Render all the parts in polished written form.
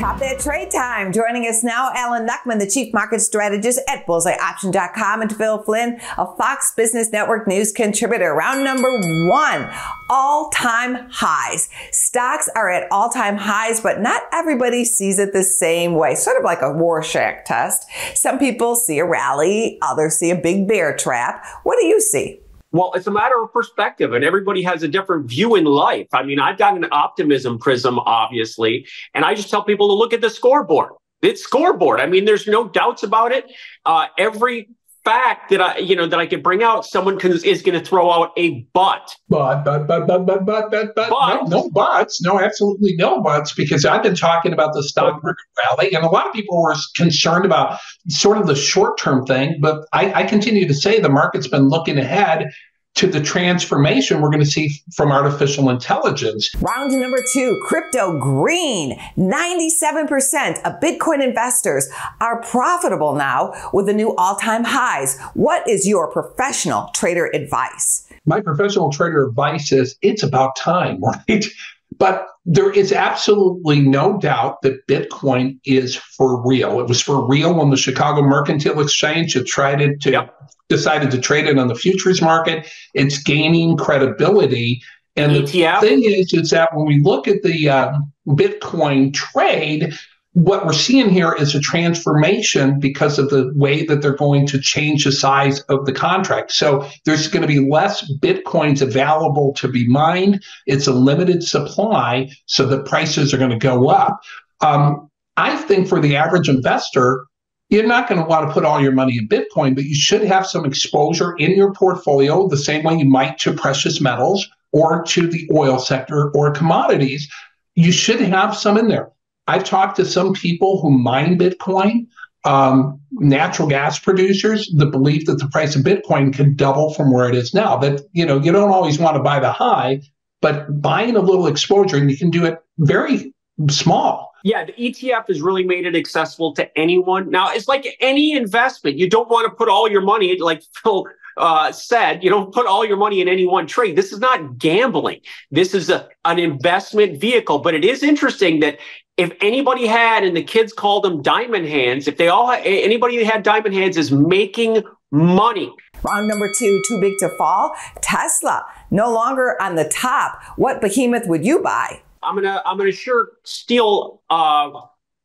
Top That Trade Time. Joining us now, Alan Knuckman, the Chief Market Strategist at BullseyeOption.com, and Phil Flynn, a Fox Business Network news contributor. Round number one, all-time highs. Stocks are at all-time highs, but not everybody sees it the same way. Sort of like a Rorschach test. Some people see a rally, others see a big bear trap. What do you see? Well, it's a matter of perspective, and everybody has a different view in life. I mean, I've got an optimism prism, obviously, and I just tell people to look at the scoreboard. It's scoreboard. I mean, there's no doubts about it. Every fact that I could bring out, someone is going to throw out a but. No, absolutely no buts, because I've been talking about the stock market rally, and a lot of people were concerned about sort of the short-term thing, but I continue to say the market's been looking ahead to the transformation we're going to see from artificial intelligence. Round number two, crypto green. 97% of Bitcoin investors are profitable now with the new all-time highs. What is your professional trader advice? My professional trader advice is it's about time, right? But there is absolutely no doubt that Bitcoin is for real. It was for real when the Chicago Mercantile Exchange decided to trade it on the futures market. It's gaining credibility. And the thing is that when we look at the Bitcoin trade, what we're seeing here is a transformation because of the way that they're going to change the size of the contract. So there's going to be less Bitcoins available to be mined. It's a limited supply, so the prices are going to go up. I think for the average investor, you're not going to want to put all your money in Bitcoin, but you should have some exposure in your portfolio the same way you might to precious metals or to the oil sector or commodities. You should have some in there. I've talked to some people who mine Bitcoin, natural gas producers, that believe that the price of Bitcoin could double from where it is now. That, you know, you don't always want to buy the high, but buying a little exposure, and you can do it very small. Yeah, the ETF has really made it accessible to anyone. Now, it's like any investment. You don't want to put all your money, like Phil said, you don't put all your money in any one trade. This is not gambling. This is an investment vehicle. But it is interesting that if anybody had, and the kids called them diamond hands, anybody that had diamond hands is making money. Round number two, too big to fall. Tesla, no longer on the top. What behemoth would you buy? I'm gonna sure steal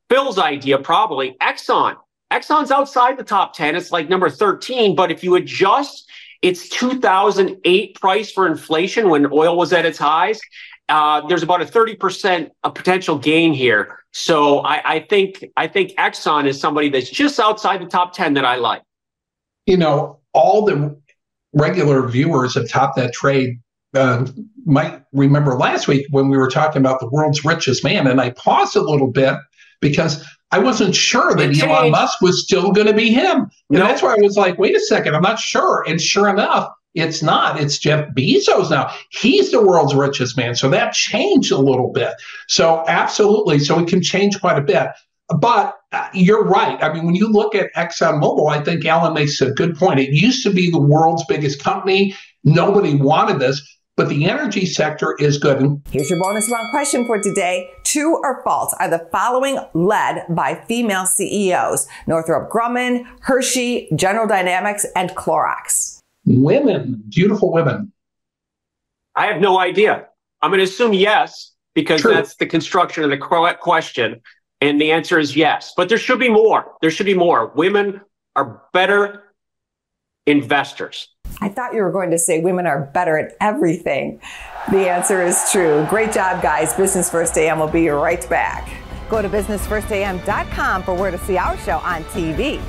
Phil's idea, probably. Exxon. Exxon's outside the top 10. It's like number 13. But if you adjust its 2008 price for inflation when oil was at its highs, there's about a 30% potential gain here. So I think Exxon is somebody that's just outside the top 10 that I like. You know, all the regular viewers of Top That Trade might remember last week when we were talking about the world's richest man, and I paused a little bit because I wasn't sure that Elon Musk was still going to be him. And that's why I was like, wait a second, I'm not sure. And sure enough, it's not. It's Jeff Bezos now. He's the world's richest man. So that changed a little bit. So absolutely. So it can change quite a bit. But you're right. I mean, when you look at ExxonMobil, I think Alan makes a good point. It used to be the world's biggest company. Nobody wanted this. But the energy sector is good. Here's your bonus round question for today. True or false are the following led by female CEOs? Northrop Grumman, Hershey, General Dynamics, and Clorox. Women, beautiful women. I have no idea. I'm going to assume yes, because that's the construction of the question. And the answer is yes. But there should be more. There should be more. Women are better investors. I thought you were going to say women are better at everything. The answer is true. Great job, guys. Business First AM will be right back. Go to businessfirstam.com for where to see our show on TV.